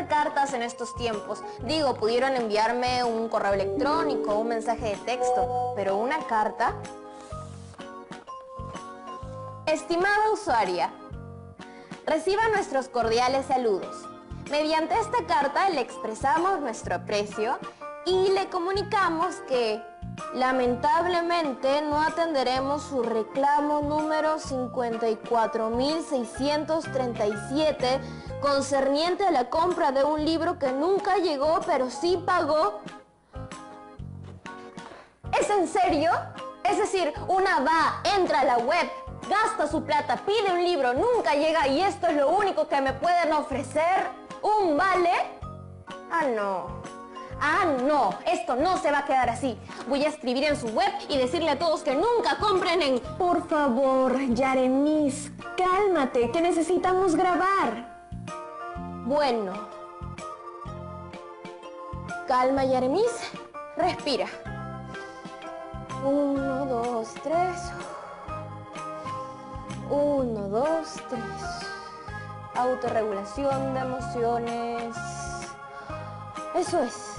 de cartas en estos tiempos. Digo, pudieron enviarme un correo electrónico, un mensaje de texto, pero una carta... Estimada usuaria, reciba nuestros cordiales saludos. Mediante esta carta le expresamos nuestro aprecio y le comunicamos que lamentablemente no atenderemos su reclamo número 54.637 concerniente a la compra de un libro que nunca llegó pero sí pagó. ¿Es en serio? Es decir, una va, entra a la web, gasta su plata, pide un libro, nunca llega y esto es lo único que me pueden ofrecer. ¿Un vale? Ah, no. Ah, no. Esto no se va a quedar así. Voy a escribir en su web y decirle a todos que nunca compren en... Por favor, Yaremis, cálmate, que necesitamos grabar. Bueno. Calma, Yaremis. Respira. 1, 2, 3... 1, 2, 3... Autorregulación de emociones. Eso es.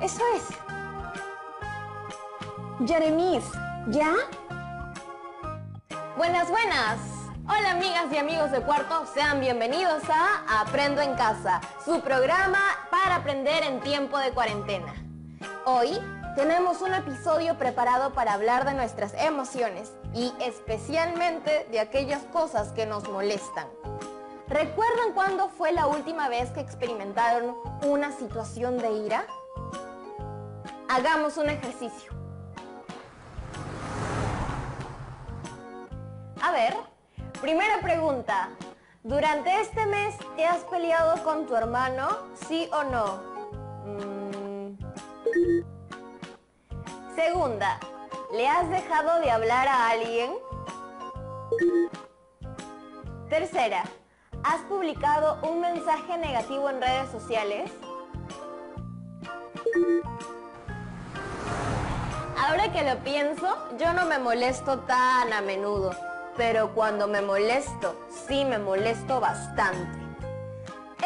Eso es. Yaremis, ¿ya? Buenas, buenas. Hola amigas y amigos de Cuarto, sean bienvenidos a Aprendo en Casa, su programa para aprender en tiempo de cuarentena. Hoy tenemos un episodio preparado para hablar de nuestras emociones y especialmente de aquellas cosas que nos molestan. ¿Recuerdan cuándo fue la última vez que experimentaron una situación de ira? Hagamos un ejercicio. A ver, primera pregunta. ¿Durante este mes te has peleado con tu hermano? ¿Sí o no? Segunda, ¿le has dejado de hablar a alguien? Tercera, ¿has publicado un mensaje negativo en redes sociales? Ahora que lo pienso, yo no me molesto tan a menudo, pero cuando me molesto, sí me molesto bastante.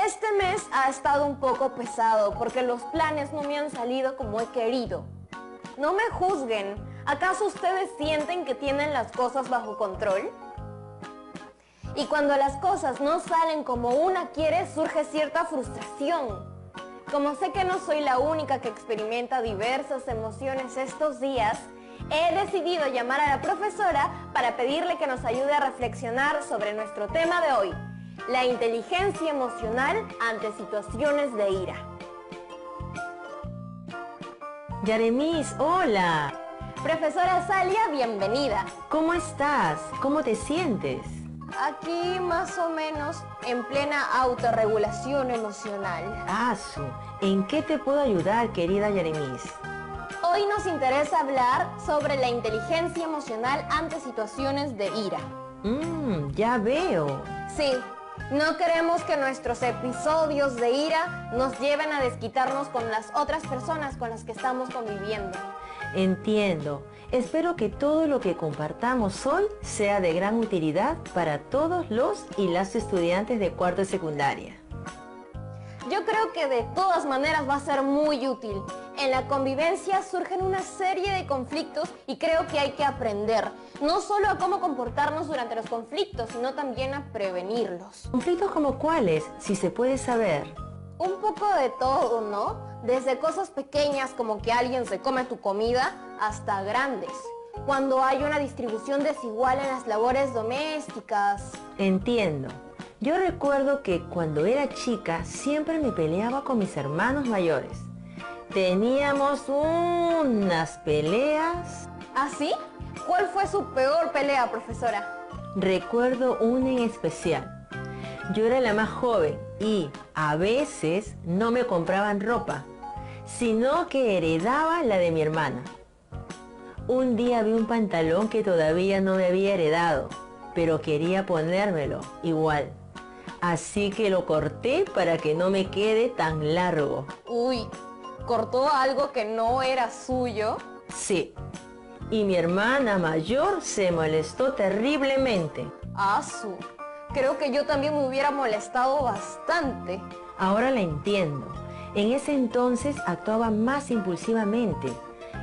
Este mes ha estado un poco pesado porque los planes no me han salido como he querido. No me juzguen, ¿acaso ustedes sienten que tienen las cosas bajo control? Y cuando las cosas no salen como una quiere, surge cierta frustración. Como sé que no soy la única que experimenta diversas emociones estos días, he decidido llamar a la profesora para pedirle que nos ayude a reflexionar sobre nuestro tema de hoy, la inteligencia emocional ante situaciones de ira. Yaremis, hola. Profesora Salia, bienvenida. ¿Cómo estás? ¿Cómo te sientes? Aquí más o menos en plena autorregulación emocional. Asu, ¿en qué te puedo ayudar, querida Yaremis? Hoy nos interesa hablar sobre la inteligencia emocional ante situaciones de ira. Ya veo. Sí, no queremos que nuestros episodios de ira nos lleven a desquitarnos con las otras personas con las que estamos conviviendo. Entiendo. Espero que todo lo que compartamos hoy sea de gran utilidad para todos los y las estudiantes de cuarto de secundaria. Yo creo que de todas maneras va a ser muy útil. En la convivencia surgen una serie de conflictos y creo que hay que aprender, no solo a cómo comportarnos durante los conflictos, sino también a prevenirlos. ¿Conflictos como cuáles, si se puede saber? Un poco de todo, ¿no? Desde cosas pequeñas como que alguien se come tu comida, hasta grandes. Cuando hay una distribución desigual en las labores domésticas. Entiendo. Yo recuerdo que cuando era chica siempre me peleaba con mis hermanos mayores. Teníamos unas peleas. ¿Ah, sí? ¿Cuál fue su peor pelea, profesora? Recuerdo una en especial. Yo era la más joven y a veces no me compraban ropa, sino que heredaba la de mi hermana. Un día vi un pantalón que todavía no me había heredado, pero quería ponérmelo igual. Así que lo corté para que no me quede tan largo. Uy, ¿cortó algo que no era suyo? Sí, y mi hermana mayor se molestó terriblemente. ¡Asu! creo que yo también me hubiera molestado bastante. Ahora la entiendo. En ese entonces actuaba más impulsivamente.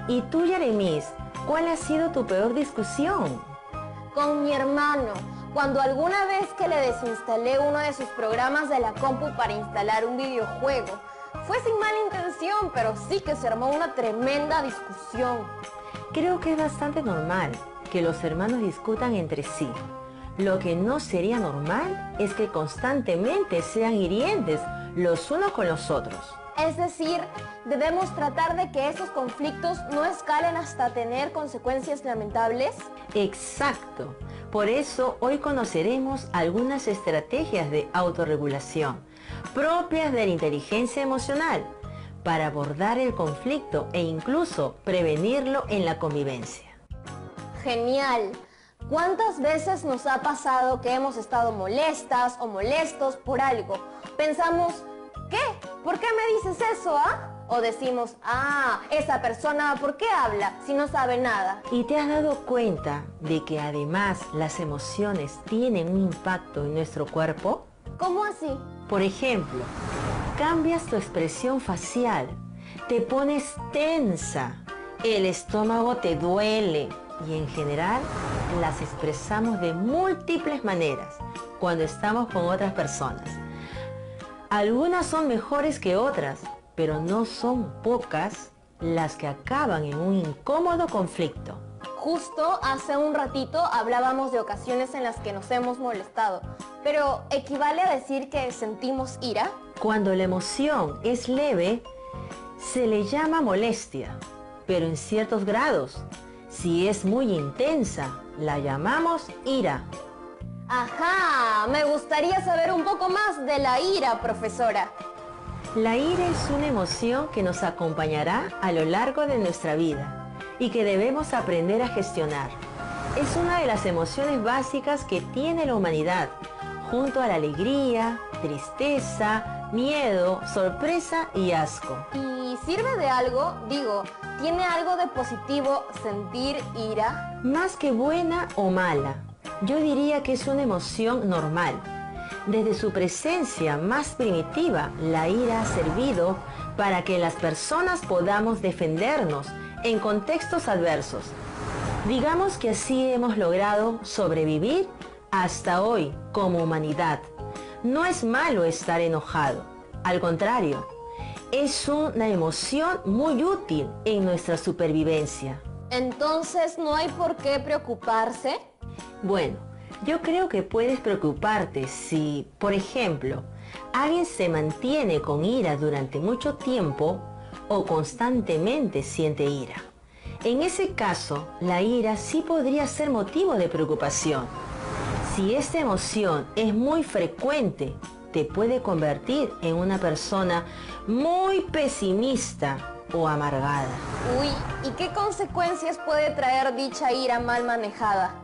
¿Y tú, Yeremis, cuál ha sido tu peor discusión? Con mi hermano, cuando alguna vez que le desinstalé uno de sus programas de la compu para instalar un videojuego. Fue sin mala intención, pero sí que se armó una tremenda discusión. Creo que es bastante normal que los hermanos discutan entre sí. Lo que no sería normal es que constantemente sean hirientes los unos con los otros. Es decir, debemos tratar de que esos conflictos no escalen hasta tener consecuencias lamentables. Exacto. Por eso hoy conoceremos algunas estrategias de autorregulación propias de la inteligencia emocional para abordar el conflicto e incluso prevenirlo en la convivencia. ¡Genial! ¿Cuántas veces nos ha pasado que hemos estado molestas o molestos por algo? Pensamos, ¿qué? ¿Por qué me dices eso, ah? O decimos, ah, esa persona, ¿por qué habla si no sabe nada? ¿Y te has dado cuenta de que además las emociones tienen un impacto en nuestro cuerpo? ¿Cómo así? Por ejemplo, cambias tu expresión facial, te pones tensa, el estómago te duele y en general las expresamos de múltiples maneras cuando estamos con otras personas. Algunas son mejores que otras, pero no son pocas las que acaban en un incómodo conflicto. Justo hace un ratito hablábamos de ocasiones en las que nos hemos molestado, pero ¿equivale a decir que sentimos ira? Cuando la emoción es leve, se le llama molestia, pero en ciertos grados, si es muy intensa, la llamamos ira. ¡Ajá! Me gustaría saber un poco más de la ira, profesora. La ira es una emoción que nos acompañará a lo largo de nuestra vida y que debemos aprender a gestionar. Es una de las emociones básicas que tiene la humanidad, junto a la alegría, tristeza, miedo, sorpresa y asco. ¿Y sirve de algo? Digo, ¿tiene algo de positivo sentir ira? Más que buena o mala, yo diría que es una emoción normal. Desde su presencia más primitiva, la ira ha servido para que las personas podamos defendernos en contextos adversos. Digamos que así hemos logrado sobrevivir hasta hoy como humanidad. No es malo estar enojado, al contrario, es una emoción muy útil en nuestra supervivencia. ¿Entonces no hay por qué preocuparse? Bueno, yo creo que puedes preocuparte si, por ejemplo, alguien se mantiene con ira durante mucho tiempo o constantemente siente ira. En ese caso, la ira sí podría ser motivo de preocupación. Si esta emoción es muy frecuente, te puede convertir en una persona muy pesimista o amargada. Uy, ¿y qué consecuencias puede traer dicha ira mal manejada?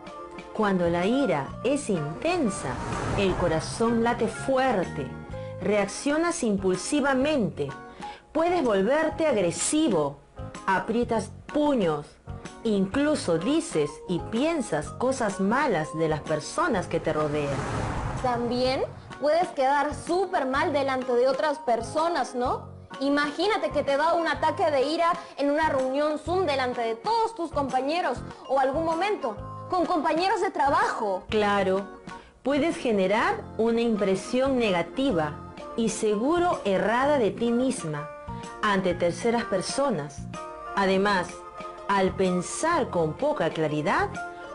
Cuando la ira es intensa, el corazón late fuerte, reaccionas impulsivamente. Puedes volverte agresivo, aprietas puños, incluso dices y piensas cosas malas de las personas que te rodean. También puedes quedar súper mal delante de otras personas, ¿no? Imagínate que te da un ataque de ira en una reunión Zoom delante de todos tus compañeros o algún momento con compañeros de trabajo. Claro, puedes generar una impresión negativa y seguro errada de ti misma ante terceras personas. Además, al pensar con poca claridad,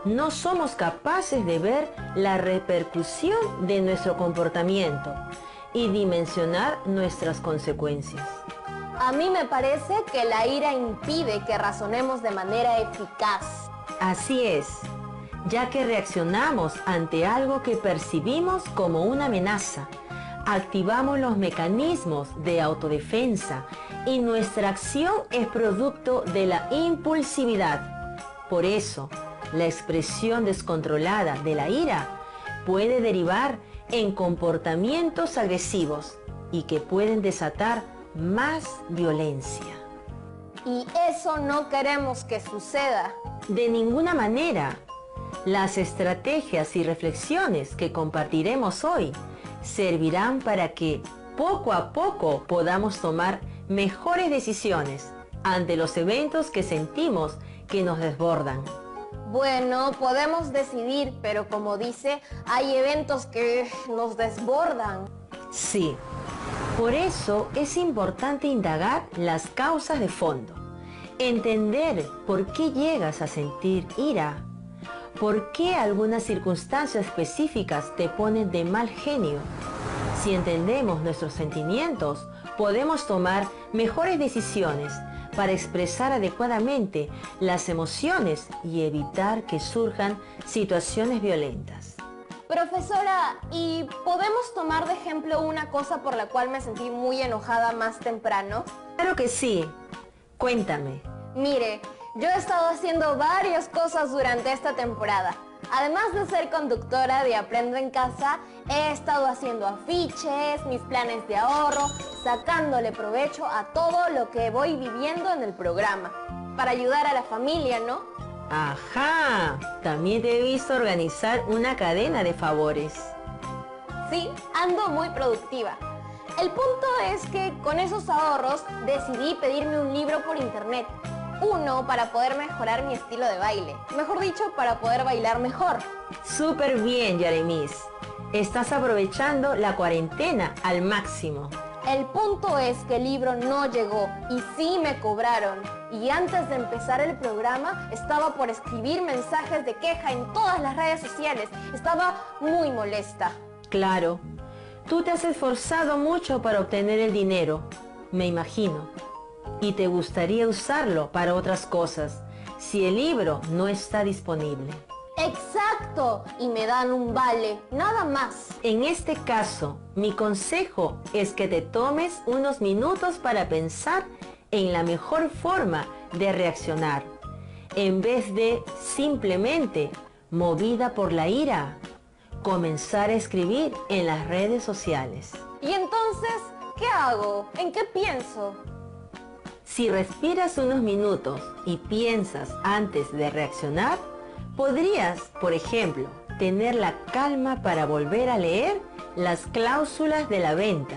no somos capaces de ver la repercusión de nuestro comportamiento y dimensionar nuestras consecuencias. A mí me parece que la ira impide que razonemos de manera eficaz. Así es, ya que reaccionamos ante algo que percibimos como una amenaza. Activamos los mecanismos de autodefensa y nuestra acción es producto de la impulsividad. Por eso, la expresión descontrolada de la ira puede derivar en comportamientos agresivos y que pueden desatar más violencia. Y eso no queremos que suceda. De ninguna manera. Las estrategias y reflexiones que compartiremos hoy servirán para que poco a poco podamos tomar mejores decisiones ante los eventos que sentimos que nos desbordan. Bueno, podemos decidir, pero como dice, hay eventos que nos desbordan. Sí, por eso es importante indagar las causas de fondo, entender por qué llegas a sentir ira, por qué algunas circunstancias específicas te ponen de mal genio. Si entendemos nuestros sentimientos, podemos tomar mejores decisiones para expresar adecuadamente las emociones y evitar que surjan situaciones violentas. Profesora, ¿y podemos tomar de ejemplo una cosa por la cual me sentí muy enojada más temprano? Claro que sí. Cuéntame. Mire, yo he estado haciendo varias cosas durante esta temporada. Además de ser conductora de Aprendo en Casa, he estado haciendo afiches, mis planes de ahorro, sacándole provecho a todo lo que voy viviendo en el programa. Para ayudar a la familia, ¿no? ¡Ajá! También te he visto organizar una cadena de favores. Sí, ando muy productiva. El punto es que con esos ahorros decidí pedirme un libro por internet. Uno para poder mejorar mi estilo de baile. Mejor dicho, para poder bailar mejor. ¡Súper bien, Yaremis! Estás aprovechando la cuarentena al máximo. El punto es que el libro no llegó y sí me cobraron. Y antes de empezar el programa, estaba por escribir mensajes de queja en todas las redes sociales. Estaba muy molesta. Claro. Tú te has esforzado mucho para obtener el dinero, me imagino. Y te gustaría usarlo para otras cosas, si el libro no está disponible. ¡Exacto! Y me dan un vale, nada más. En este caso, mi consejo es que te tomes unos minutos para pensar en la mejor forma de reaccionar, en vez de simplemente, movida por la ira, comenzar a escribir en las redes sociales. ¿Y entonces qué hago? ¿En qué pienso? Si respiras unos minutos y piensas antes de reaccionar, podrías, por ejemplo, tener la calma para volver a leer las cláusulas de la venta,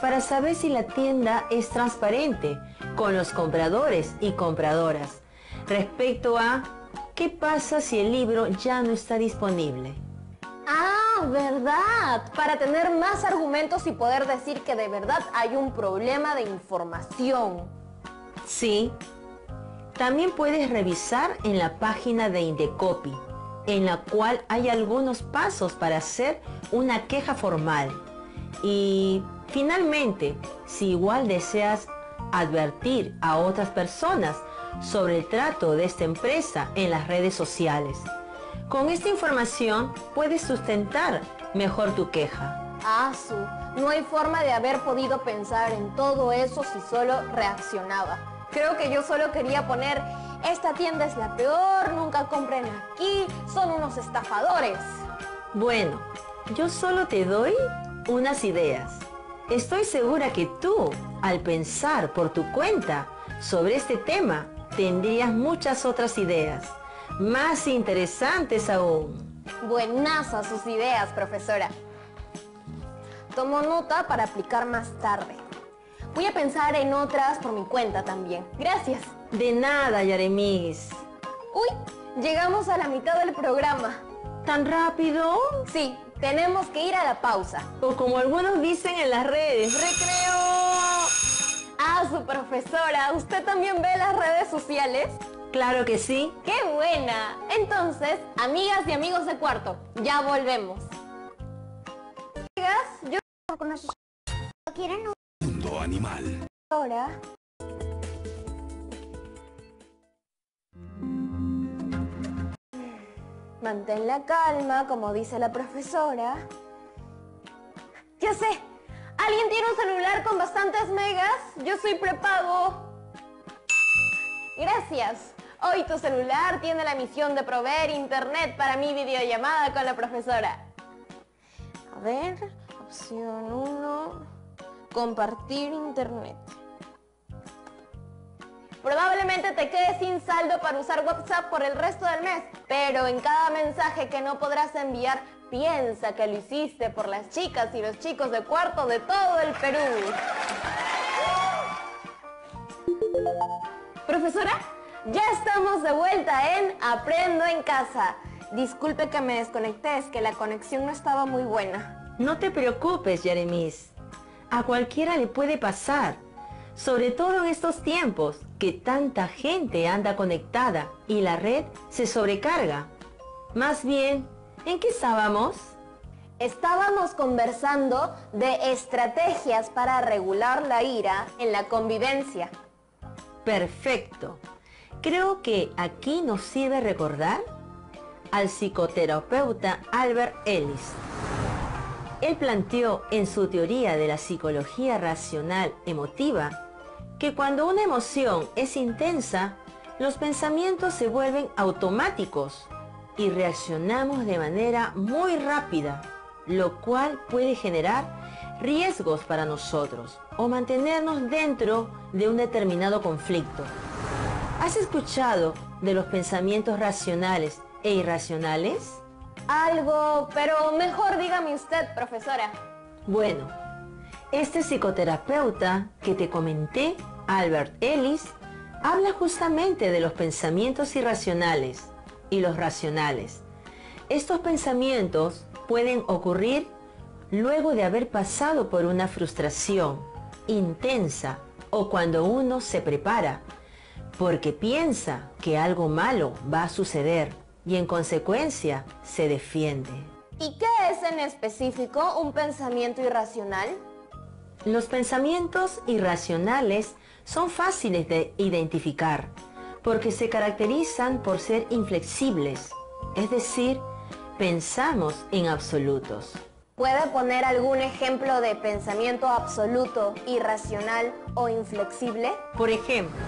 para saber si la tienda es transparente con los compradores y compradoras, respecto a qué pasa si el libro ya no está disponible. ¡Ah, verdad! Para tener más argumentos y poder decir que de verdad hay un problema de información. Sí, también puedes revisar en la página de Indecopi, en la cual hay algunos pasos para hacer una queja formal. Y finalmente, si igual deseas advertir a otras personas sobre el trato de esta empresa en las redes sociales, con esta información puedes sustentar mejor tu queja. Asu, no hay forma de haber podido pensar en todo eso si solo reaccionaba. Creo que yo solo quería poner, esta tienda es la peor, nunca compren aquí, son unos estafadores. Bueno, yo solo te doy unas ideas. Estoy segura que tú, al pensar por tu cuenta sobre este tema, tendrías muchas otras ideas, más interesantes aún. Buenazas sus ideas, profesora. Tomo nota para aplicar más tarde. Voy a pensar en otras por mi cuenta también. Gracias. De nada, Yaremis. Uy, llegamos a la mitad del programa. ¿Tan rápido? Sí, tenemos que ir a la pausa. O como algunos dicen en las redes, ¡recreo! Ah, su profesora, ¿usted también ve las redes sociales? Claro que sí. ¡Qué buena! Entonces, amigas y amigos de cuarto, ya volvemos. Yo con nosotros quieren un mundo animal. Ahora. Mantén la calma, como dice la profesora. Ya sé. ¿Alguien tiene un celular con bastantes megas? Yo soy prepago. Gracias. Hoy tu celular tiene la misión de proveer internet para mi videollamada con la profesora. A ver, opción 1, compartir internet. Probablemente te quedes sin saldo para usar WhatsApp por el resto del mes, pero en cada mensaje que no podrás enviar, piensa que lo hiciste por las chicas y los chicos de cuarto de todo el Perú. Profesora, ya estamos de vuelta en Aprendo en Casa. Disculpe que me desconecté, es que la conexión no estaba muy buena. No te preocupes, Jeremis. A cualquiera le puede pasar, sobre todo en estos tiempos que tanta gente anda conectada y la red se sobrecarga. Más bien, ¿en qué estábamos? Estábamos conversando de estrategias para regular la ira en la convivencia. Perfecto. Creo que aquí nos sirve recordar al psicoterapeuta Albert Ellis. Él planteó en su teoría de la psicología racional emotiva que cuando una emoción es intensa, los pensamientos se vuelven automáticos y reaccionamos de manera muy rápida, lo cual puede generar riesgos para nosotros o mantenernos dentro de un determinado conflicto. ¿Has escuchado de los pensamientos racionales e irracionales? Algo, pero mejor dígame usted, profesora. Bueno, este psicoterapeuta que te comenté, Albert Ellis, habla justamente de los pensamientos irracionales y los racionales. Estos pensamientos pueden ocurrir luego de haber pasado por una frustración intensa o cuando uno se prepara porque piensa que algo malo va a suceder y en consecuencia se defiende. ¿Y qué es en específico un pensamiento irracional? Los pensamientos irracionales son fáciles de identificar porque se caracterizan por ser inflexibles, es decir, pensamos en absolutos. ¿Puede poner algún ejemplo de pensamiento absoluto, irracional o inflexible? Por ejemplo,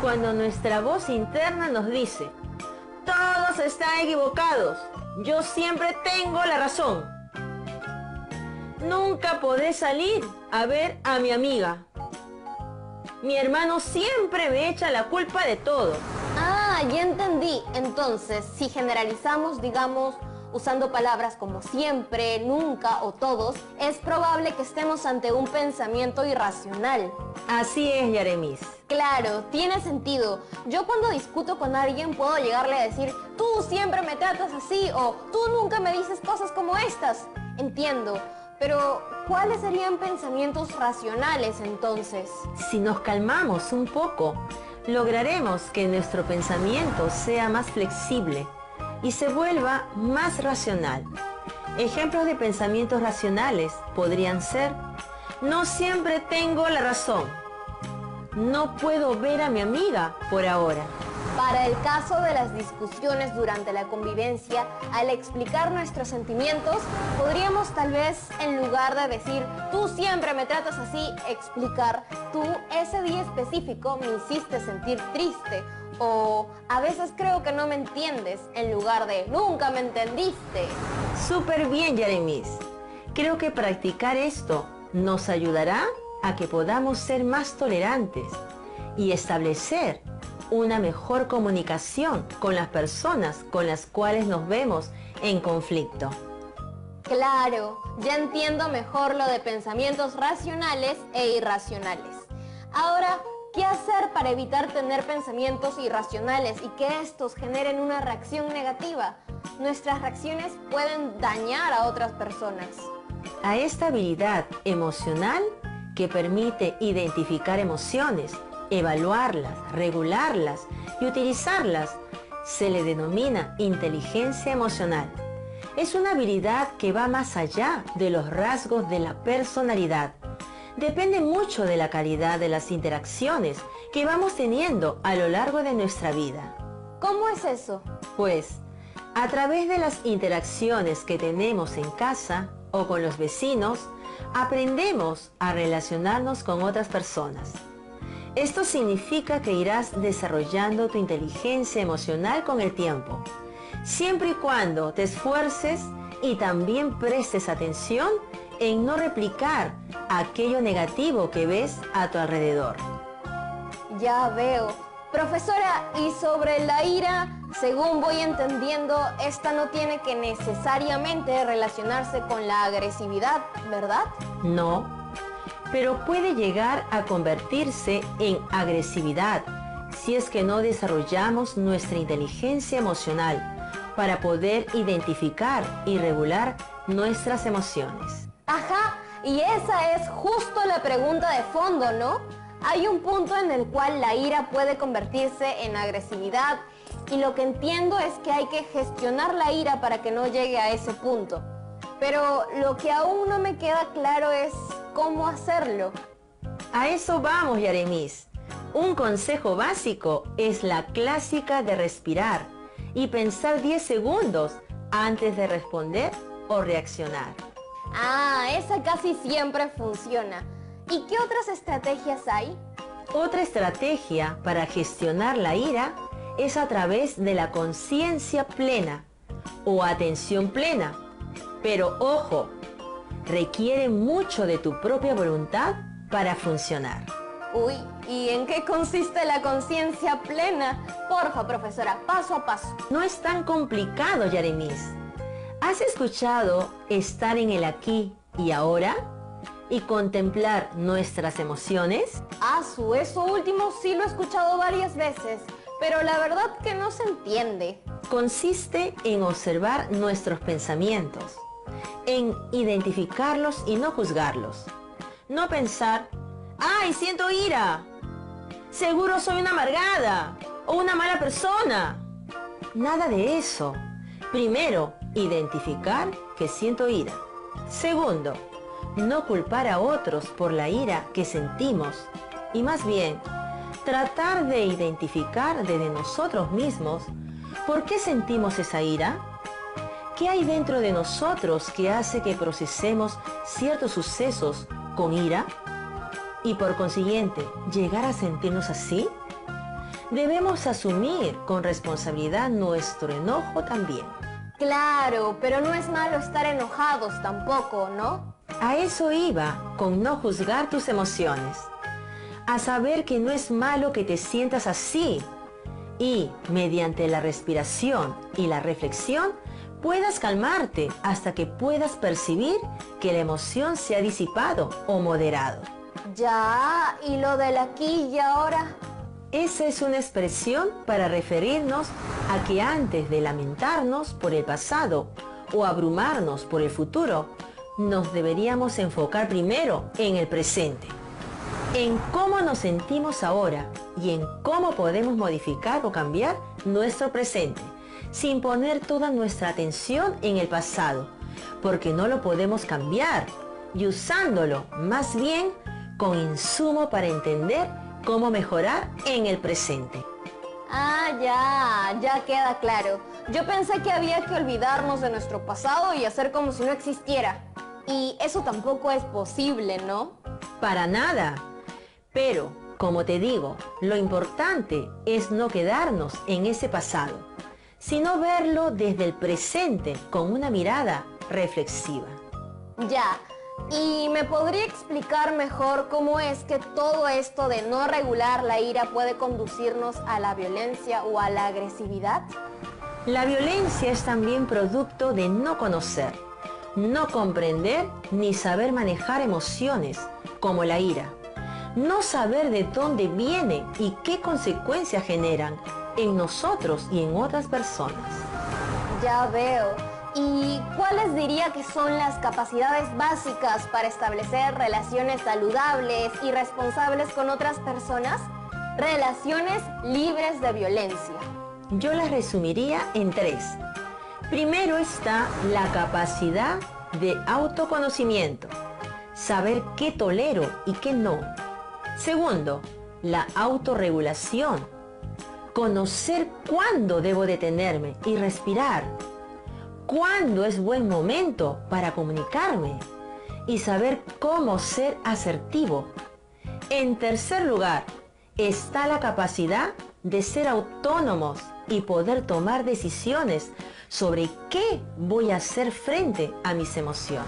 cuando nuestra voz interna nos dice: todos están equivocados, yo siempre tengo la razón. Nunca podré salir a ver a mi amiga. Mi hermano siempre me echa la culpa de todo. Ah, ya entendí. Entonces, si generalizamos, digamos, usando palabras como siempre, nunca o todos, es probable que estemos ante un pensamiento irracional. Así es, Jeremis. Claro, tiene sentido. Yo cuando discuto con alguien puedo llegarle a decir: tú siempre me tratas así o tú nunca me dices cosas como estas. Entiendo, pero ¿cuáles serían pensamientos racionales entonces? Si nos calmamos un poco, lograremos que nuestro pensamiento sea más flexible y se vuelva más racional. Ejemplos de pensamientos racionales podrían ser: no siempre tengo la razón. No puedo ver a mi amiga por ahora. Para el caso de las discusiones durante la convivencia, al explicar nuestros sentimientos, podríamos tal vez, en lugar de decir tú siempre me tratas así, explicar: tú ese día específico me hiciste sentir triste, o a veces creo que no me entiendes, en lugar de nunca me entendiste. Súper bien, Jeremis. Creo que practicar esto nos ayudará a que podamos ser más tolerantes y establecer una mejor comunicación con las personas con las cuales nos vemos en conflicto. Claro, ya entiendo mejor lo de pensamientos racionales e irracionales. Ahora, ¿qué hacer para evitar tener pensamientos irracionales y que estos generen una reacción negativa? Nuestras reacciones pueden dañar a otras personas. A esta habilidad emocional que permite identificar emociones, evaluarlas, regularlas y utilizarlas, se le denomina inteligencia emocional. Es una habilidad que va más allá de los rasgos de la personalidad. Depende mucho de la calidad de las interacciones que vamos teniendo a lo largo de nuestra vida. ¿Cómo es eso? Pues, a través de las interacciones que tenemos en casa o con los vecinos, aprendemos a relacionarnos con otras personas. Esto significa que irás desarrollando tu inteligencia emocional con el tiempo, siempre y cuando te esfuerces y también prestes atención en no replicar aquello negativo que ves a tu alrededor. Ya veo. Profesora, y sobre la ira, según voy entendiendo, esta no tiene que necesariamente relacionarse con la agresividad, ¿verdad? No, pero puede llegar a convertirse en agresividad si es que no desarrollamos nuestra inteligencia emocional para poder identificar y regular nuestras emociones. Ajá, y esa es justo la pregunta de fondo, ¿no? Hay un punto en el cual la ira puede convertirse en agresividad y lo que entiendo es que hay que gestionar la ira para que no llegue a ese punto. Pero lo que aún no me queda claro es cómo hacerlo. A eso vamos, Yaremis. Un consejo básico es la clásica de respirar y pensar 10 segundos antes de responder o reaccionar. Ah, esa casi siempre funciona. ¿Y qué otras estrategias hay? Otra estrategia para gestionar la ira es a través de la conciencia plena o atención plena. Pero ojo, requiere mucho de tu propia voluntad para funcionar. Uy, ¿y en qué consiste la conciencia plena? Porfa, profesora, paso a paso. No es tan complicado, Yaremis. ¿Has escuchado estar en el aquí y ahora? Y contemplar nuestras emociones. Asu, eso último sí lo he escuchado varias veces, pero la verdad que no se entiende. Consiste en observar nuestros pensamientos, en identificarlos y no juzgarlos. No pensar, ¡ay, siento ira! ¡Seguro soy una amargada! ¡O una mala persona! Nada de eso. Primero, identificar que siento ira. Segundo, no culpar a otros por la ira que sentimos y más bien tratar de identificar desde nosotros mismos por qué sentimos esa ira, qué hay dentro de nosotros que hace que procesemos ciertos sucesos con ira y por consiguiente llegar a sentirnos así. Debemos asumir con responsabilidad nuestro enojo también. Claro, pero no es malo estar enojados tampoco, ¿no? A eso iba con no juzgar tus emociones, a saber que no es malo que te sientas así y mediante la respiración y la reflexión puedas calmarte hasta que puedas percibir que la emoción se ha disipado o moderado. Ya, ¿y lo del aquí y ahora? Esa es una expresión para referirnos a que antes de lamentarnos por el pasado o abrumarnos por el futuro, nos deberíamos enfocar primero en el presente, en cómo nos sentimos ahora y en cómo podemos modificar o cambiar nuestro presente, sin poner toda nuestra atención en el pasado, porque no lo podemos cambiar, y usándolo más bien con insumo para entender cómo mejorar en el presente. Ah, ya queda claro. Yo pensé que había que olvidarnos de nuestro pasado y hacer como si no existiera. Y eso tampoco es posible, ¿no? Para nada. Pero, como te digo, lo importante es no quedarnos en ese pasado, sino verlo desde el presente con una mirada reflexiva. Ya. ¿Y me podría explicar mejor cómo es que todo esto de no regular la ira puede conducirnos a la violencia o a la agresividad? La violencia es también producto de no conocer, no comprender ni saber manejar emociones como la ira. No saber de dónde viene y qué consecuencias generan en nosotros y en otras personas. Ya veo. ¿Y cuáles diría que son las capacidades básicas para establecer relaciones saludables y responsables con otras personas? Relaciones libres de violencia. Yo las resumiría en 3. Primero está la capacidad de autoconocimiento, saber qué tolero y qué no. Segundo, la autorregulación, conocer cuándo debo detenerme y respirar. Cuándo es buen momento para comunicarme y saber cómo ser asertivo. En tercer lugar, está la capacidad de ser autónomos y poder tomar decisiones sobre qué voy a hacer frente a mis emociones.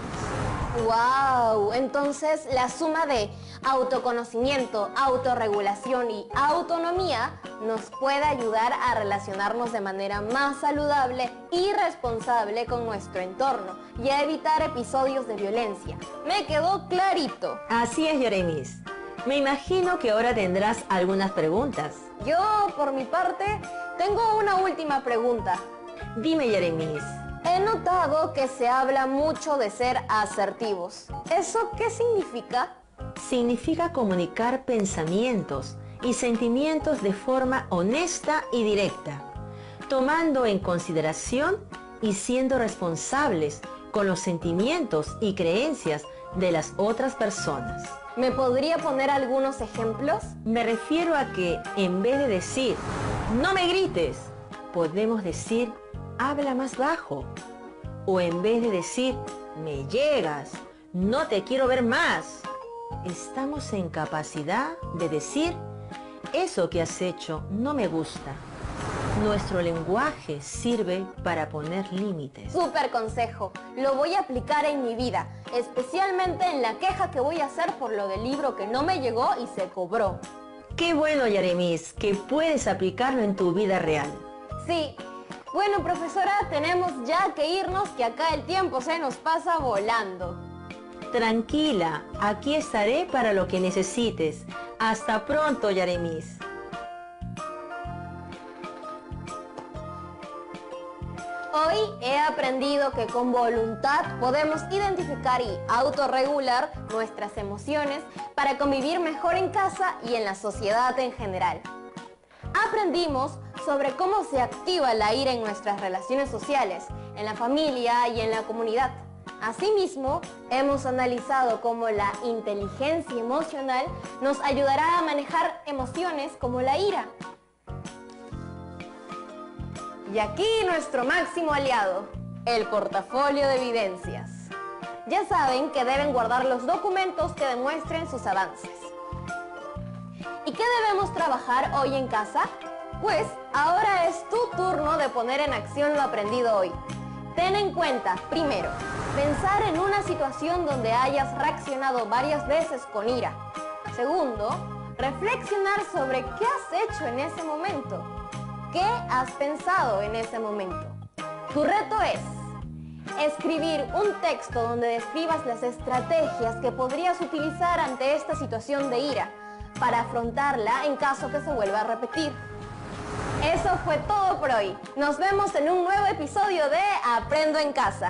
¡Wow! Entonces, la suma de autoconocimiento, autorregulación y autonomía nos puede ayudar a relacionarnos de manera más saludable y responsable con nuestro entorno y a evitar episodios de violencia. ¡Me quedó clarito! Así es, Yorenis. Me imagino que ahora tendrás algunas preguntas. Yo, por mi parte, tengo una última pregunta. Dime, Yorenis. He notado que se habla mucho de ser asertivos. ¿Eso qué significa? Significa comunicar pensamientos y sentimientos de forma honesta y directa, tomando en consideración y siendo responsables con los sentimientos y creencias de las otras personas. ¿Me podría poner algunos ejemplos? Me refiero a que en vez de decir, no me grites, podemos decir, habla más bajo. O en vez de decir, me llegas, no te quiero ver más. Estamos en capacidad de decir, eso que has hecho no me gusta. Nuestro lenguaje sirve para poner límites. Súper consejo, lo voy a aplicar en mi vida, especialmente en la queja que voy a hacer por lo del libro que no me llegó y se cobró. Qué bueno, Yorenis, que puedes aplicarlo en tu vida real. Sí. Bueno, profesora, tenemos ya que irnos, que acá el tiempo se nos pasa volando. Tranquila, aquí estaré para lo que necesites. Hasta pronto, Yorenis. Hoy he aprendido que con voluntad podemos identificar y autorregular nuestras emociones para convivir mejor en casa y en la sociedad en general. Aprendimos sobre cómo se activa la ira en nuestras relaciones sociales, en la familia y en la comunidad. Asimismo, hemos analizado cómo la inteligencia emocional nos ayudará a manejar emociones como la ira. Y aquí nuestro máximo aliado, el portafolio de evidencias. Ya saben que deben guardar los documentos que demuestren sus avances. ¿Y qué debemos trabajar hoy en casa? Pues ahora es tu turno de poner en acción lo aprendido hoy. Ten en cuenta, primero, pensar en una situación donde hayas reaccionado varias veces con ira. Segundo, reflexionar sobre qué has hecho en ese momento. ¿Qué has pensado en ese momento? Tu reto es escribir un texto donde describas las estrategias que podrías utilizar ante esta situación de ira, para afrontarla en caso que se vuelva a repetir. Eso fue todo por hoy. Nos vemos en un nuevo episodio de Aprendo en Casa.